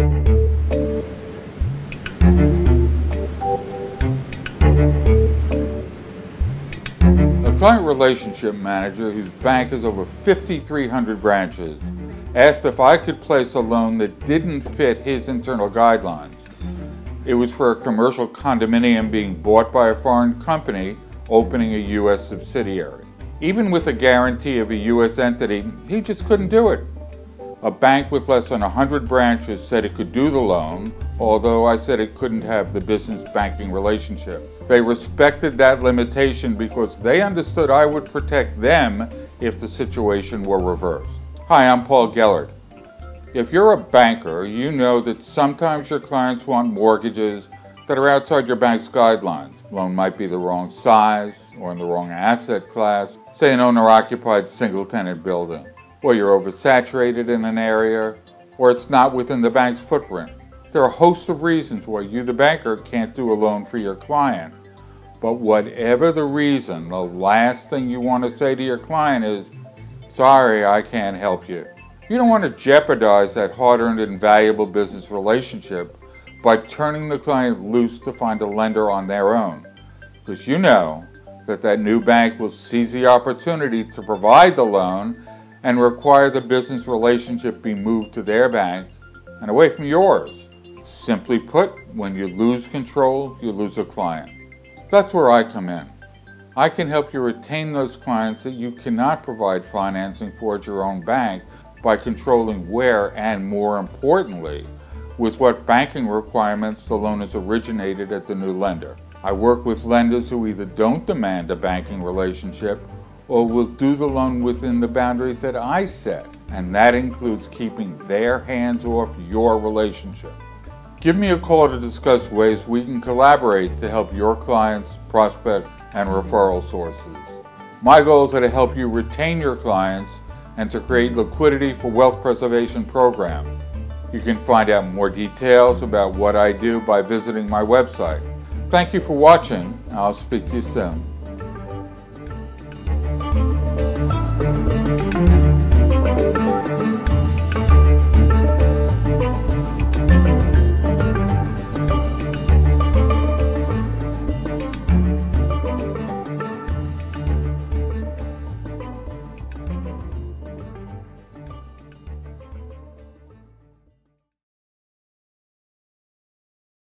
A client relationship manager whose bank has over 5,300 branches asked if I could place a loan that didn't fit his internal guidelines. It was for a commercial condominium being bought by a foreign company opening a U.S. subsidiary. Even with a guarantee of a U.S. entity, he just couldn't do it. A bank with less than 100 branches said it could do the loan, although I said it couldn't have the business banking relationship. They respected that limitation because they understood I would protect them if the situation were reversed. Hi, I'm Paul Gellert. If you're a banker, you know that sometimes your clients want mortgages that are outside your bank's guidelines. Loan might be the wrong size or in the wrong asset class, say an owner-occupied single-tenant building, or you're oversaturated in an area, or it's not within the bank's footprint. There are a host of reasons why you, the banker, can't do a loan for your client. But whatever the reason, the last thing you want to say to your client is, "Sorry, I can't help you." You don't want to jeopardize that hard-earned and valuable business relationship by turning the client loose to find a lender on their own, because you know that new bank will seize the opportunity to provide the loan and require the business relationship be moved to their bank and away from yours. Simply put, when you lose control, you lose a client. That's where I come in. I can help you retain those clients that you cannot provide financing for at your own bank by controlling where and, more importantly, with what banking requirements the loan is originated at the new lender. I work with lenders who either don't demand a banking relationship or will do the loan within the boundaries that I set, and that includes keeping their hands off your relationship. Give me a call to discuss ways we can collaborate to help your clients, prospects, and referral sources. My goals are to help you retain your clients and to create liquidity for wealth preservation programs. You can find out more details about what I do by visiting my website. Thank you for watching. I'll speak to you soon.